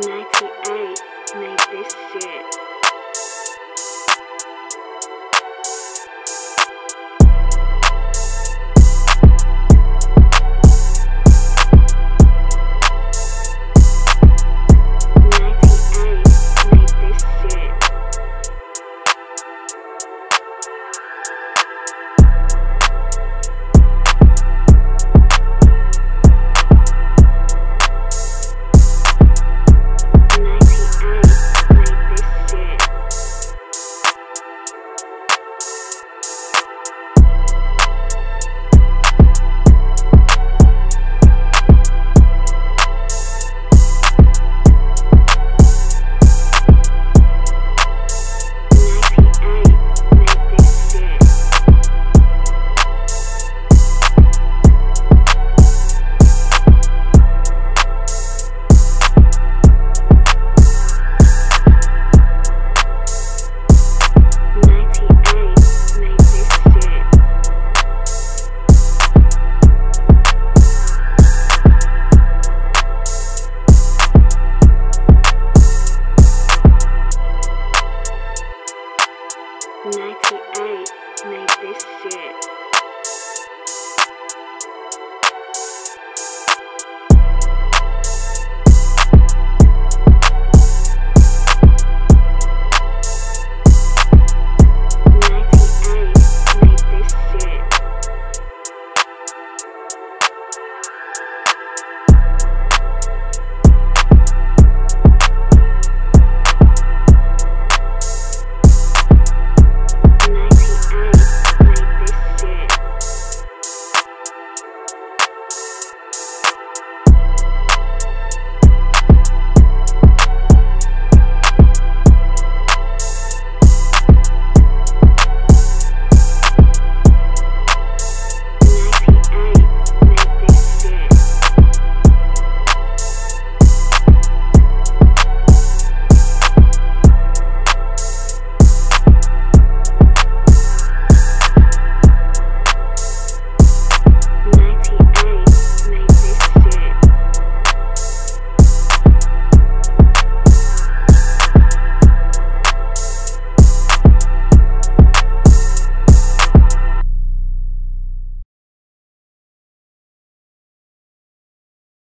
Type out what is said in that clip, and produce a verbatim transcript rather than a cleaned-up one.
ninety-eight made this shit.